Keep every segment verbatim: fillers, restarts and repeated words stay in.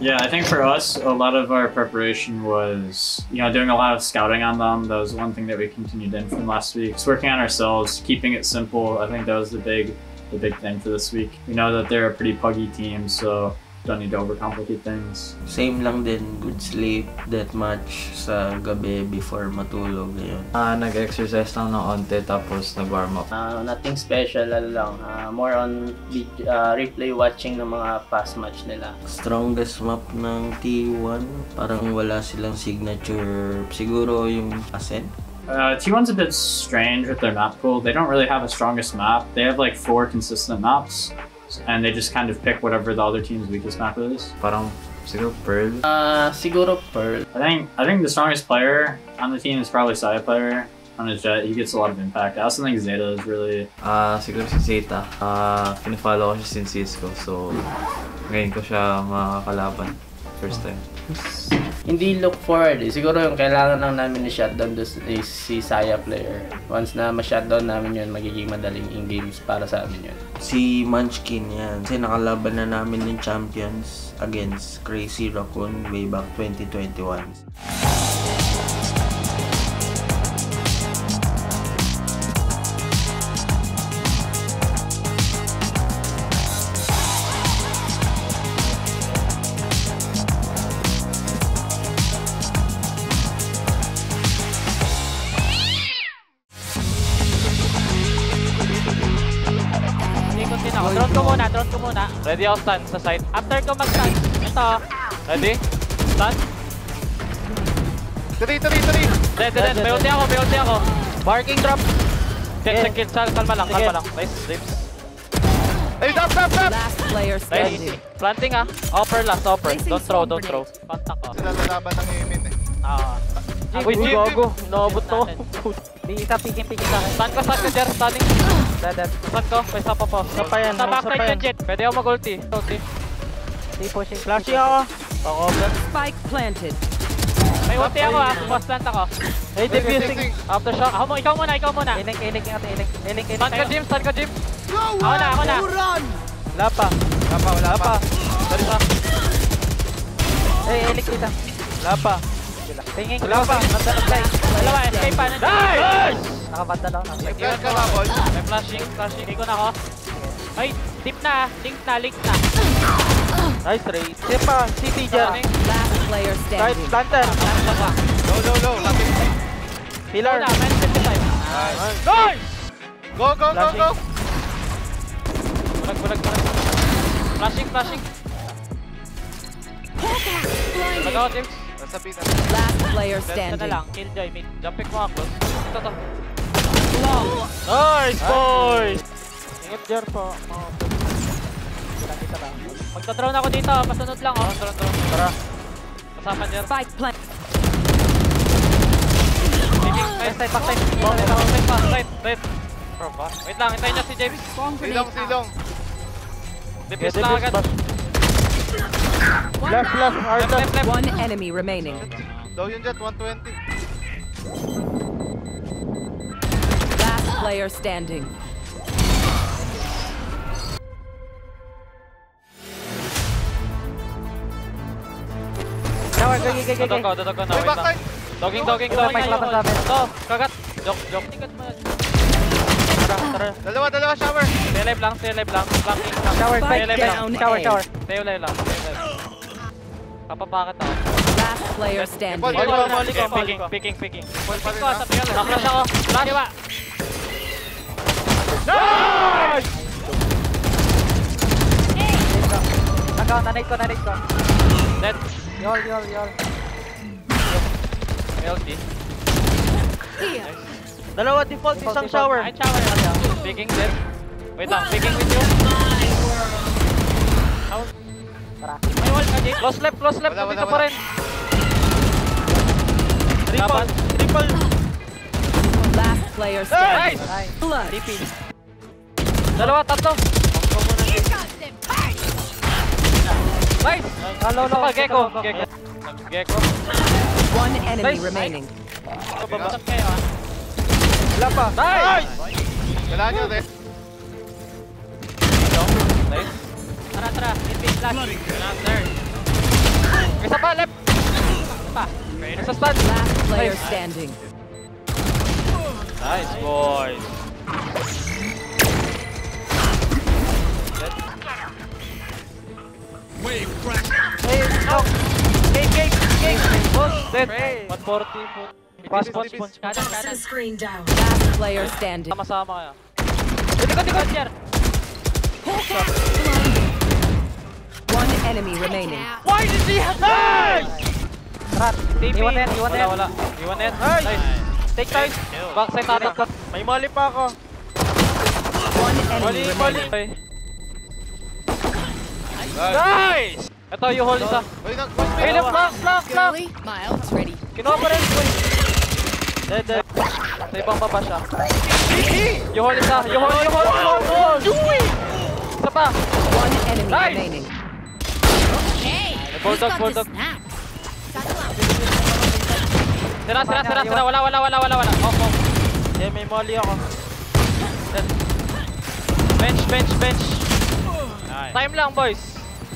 Yeah, I think for us, a lot of our preparation was, you know, doing a lot of scouting on them. That was one thing that we continued in from last week. Just working on ourselves, keeping it simple. I think that was the big, the big thing for this week. We know that they're a pretty puggy team, so don't need to overcomplicate things. Same lang din, good sleep that much sa gabi before matulog yun. Uh, Nag-exercise lang ng onte tapos nag-warm up. Uh, nothing special, lalo lang. Uh, more on uh, replay watching ng mga past match nila. Strongest map ng T one, parang wala silang signature. Siguro yung Ascent. Uh, T one's a bit strange with their map pool. They don't really have a strongest map. They have like four consistent maps. And they just kind of pick whatever the other team's weakest map is. Parang siguro Pearl. Uh, siguro Pearl. I think I think the strongest player on the team is probably Saya player. On his jet, he gets a lot of impact. I also think Zeta is really. Ah, uh, siguro si Zeta. Ah, uh, pinafollow ko siya since Cisco, so ngayon ko siya makakalaban first time. Hindi look forward. Siguro yung kailangan lang namin i-shutdown is si Saya player. Once na ma-shutdown namin yun, magiging madaling in-games para sa amin yun. Si Munchkin yan. Kasi nakalaban na namin yung champions against Crazy Raccoon way back twenty twenty-one. Drone ko muna, drone ko muna. Ready ako stun sa side. After ko mag-stun, ito. Ready? Stun. Tari, tari, tari. Dead, dead, dead. May ulti ako, may ulti ako. Barking drop. Check, check, check. Kalma lang, kalma lang. Nice, dips. Ay, drop, drop, drop. Last player standing. Planting ah. Upper last, upper. Don't throw, don't throw. Contact ko. Sila lalaban ng imin eh. Ah. Uy, gogo. Naabot to. Di isa, piking, piking sa akin. Stun ko, stun ko, Jer. Stunning. Dead, dead. Stun ko, may sapa po. Sapa yan, may sapa yan. Pwede ako mag-ulti. Ulti. Di pushing. Flashy ako. Ako, Black. Spike planted. May ulti ako ah. Boss plant ako. Hey, defusing. Aftershock. Ako mo, ikaw muna, ikaw muna. Inig, inig, inig, inig, inig, inig. Stun ko, Jim, stun ko, Jim. Ako na, ako na. Wala pa. Wala pa, wala pa. Sorry pa. Hey, inig kita. Wala pa. Tingin ko pa. Dalawa, escape pa. Nice! Nakabanda lang. Nag-flash ka ba, boy? May flashing, flashing. Hindi ko na ko. Ay, deep na. Link na, link na. Nice, Ray. Step pa, C T dyan. Last player standing. Planter. Low, low, low. Pillar. Nice! Go, go, go, go! Bulag, bulag, bulag. Flashing, flashing. Bulag ako, James. Last player standing. Killjoy mid. Jumping mo ako. Ito to. Nice boys! Ingat Jer po. Magta-drone ako dito. Pasunod lang oh. Drone, drone. Tara. Kasama Jer. Spike plant. Back side, back side. Back side, right. Wait lang, hintayin niya si James. Silong, silong. Defuse lang agad. Left, left, left, left, left. One enemy remaining. Down yun jet, one twenty. Last player standing. Tower, gagi, gagi, gagi. Dodog ko, dodog ko na. Dogging, dogging, dogging. Ito, kagat. Jok, jok. Dalawa, dalawa, shower. Stay alive lang, stay alive lang. Shower, stay alive lang. Shower, shower. Stay alive lang, stay alive lang. Kapapakit ako. Last player standing. Picking, picking, picking. Picking ko, sabi ko. Naklas ako. Diba? Nice! Nakaw, nanate ko, nanate ko. Dead. Yol, yol, yol. L T. Dalawa default, isang shower. Ay, shower. Picking, dead. Wait lang, picking with you. Out. May wall ka, Jake. Close left, close left. Dito pa rin. Triple. Triple. Last player standing. Nice! Blood. Dalawa, tatlo. Nice! Hello, hello. Gecko. Gecko. One enemy remaining. Wala pa. Nice! Wala nyo, Zed. Nice. Tara, tara. It be flash. Not there. Isa pa, left! Ah, sa stun! Last player standing. Nice, boys! Wave crash! Hey, no! Cake, cake, cake! Boss, dead! one forty. Pass, punch, punch. Kanan, kanan. Screen down. Last player standing. Sama-sama kaya. Likod, likod, Jer! One enemy remaining. Why did he have nice? Rat, T P. Iwan net, iwan net. Wala, wala. Iwan net. Nice. Take time. Backside, tatakot. May mali pa ako. One enemy remaining. Mali, mali. Nice! Ito, you hold isa. Hey, look, lock, lock, lock! Kinuha pa rin, boy. Dead, dead. Sa ibang baba siya. You hold isa, you hold, you hold, you hold, you hold! Isa pa! Nice! Bulldog, bulldog. Sira, sira, sira, sira. Wala, wala, wala, wala, wala. Off, off. Eh, may molly ako. Bench, bench, bench. Time lang, boys.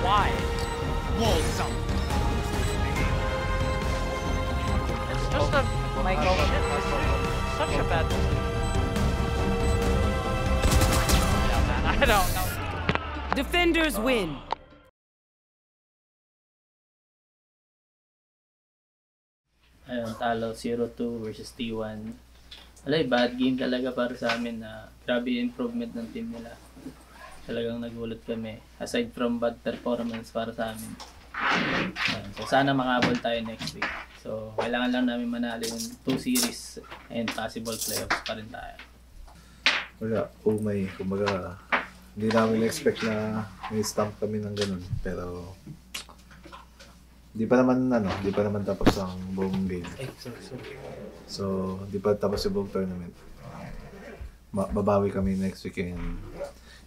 Why? Walls up. It's just a my shit. Such a bad decision. I don't know. Defenders win. Ayun, talo zero two versus T one. Alay, bad game talaga para sa amin na grabe improvement ng team nila. Talagang nagulat kami aside from bad performance para sa amin. So sana makabol tayo next week. So kailangan lang namin manalo yung two series and possible playoffs pa rin tayo. Wala, umay. Kumbaga, hindi namin expect na may stamp kami ng ganun. Pero hindi pa naman ano, hindi pa naman tapos ang buong game. So hindi pa tapos yung buong tournament. Babawi kami next weekend.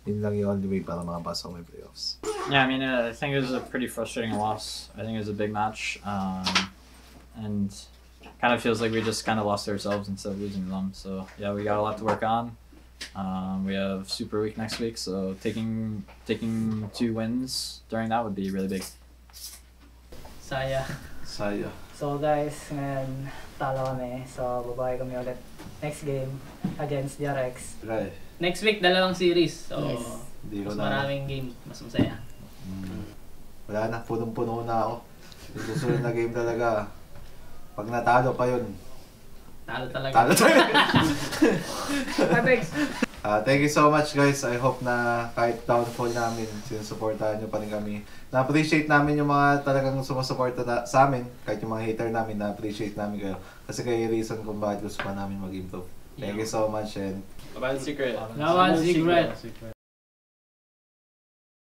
Yun lang yung only way para makapasok may playoffs. Yeah, I mean, uh, I think it was a pretty frustrating loss. I think it was a big match, um, and kind of feels like we just kind of lost ourselves instead of losing them. So yeah, we got a lot to work on. Um, we have Super Week next week, so taking taking two wins during that would be really big. Saya. Saya. So guys, ngayon talo kami, so babawi kami ulit next game against Jarex. Right. Next week, dalawang series. So, yes. Mas maraming game. Mas masaya. Mm. Wala na. Punong-puno na ako. Yung susunod na game talaga. Pag natalo pa yun. Talo talaga. Talo talaga. Hi, thanks. Uh, thank you so much, guys. I hope na kahit downfall namin, sinusuportahan nyo pa rin kami. Na-appreciate namin yung mga talagang sumusuporta na, sa amin. Kahit yung mga hater namin, na-appreciate namin kayo. Kasi kayo yung reason kung bakit gusto pa namin mag-improve. Thank you so much, and... No one's secret. No one's secret.